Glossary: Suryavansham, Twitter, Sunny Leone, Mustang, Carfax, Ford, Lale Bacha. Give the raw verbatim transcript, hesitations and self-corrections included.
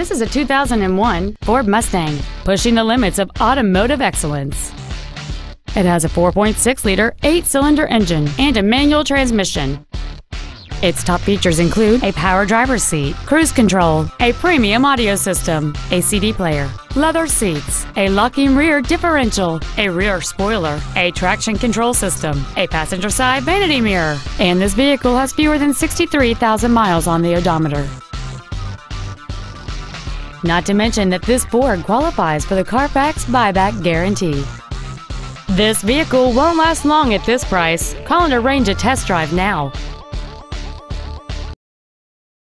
This is a two thousand one Ford Mustang, pushing the limits of automotive excellence. It has a four point six liter eight-cylinder engine and a manual transmission. Its top features include a power driver's seat, cruise control, a premium audio system, a C D player, leather seats, a locking rear differential, a rear spoiler, a traction control system, a passenger side vanity mirror, and this vehicle has fewer than sixty-three thousand miles on the odometer. Not to mention that this Ford qualifies for the Carfax buyback guarantee. This vehicle won't last long at this price. Call and arrange a test drive now.